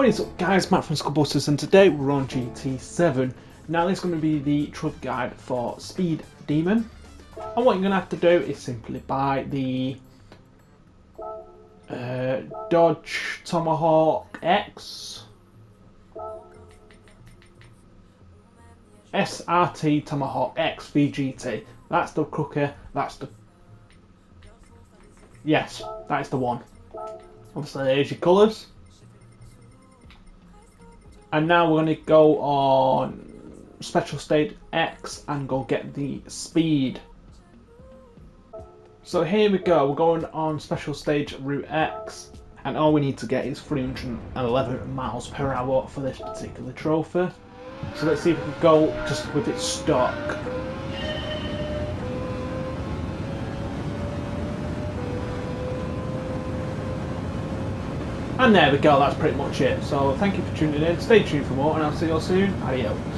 What is up guys, Matt from Skullbusters, and today we're on GT7. Now this is going to be the truck guide for Speed Demon. And what you're going to have to do is simply buy the Dodge Tomahawk X SRT Tomahawk X VGT. That's the cooker, that's the... Yes, that is the one. Obviously there's your colours. And now we're going to go on Special Stage X and go get the speed. So here we go, we're going on Special Stage Route X, and all we need to get is 311 miles per hour for this particular trophy. So let's see if we can go just with it stock. And there we go, that's pretty much it. So thank you for tuning in, stay tuned for more, and I'll see you all soon. Adios.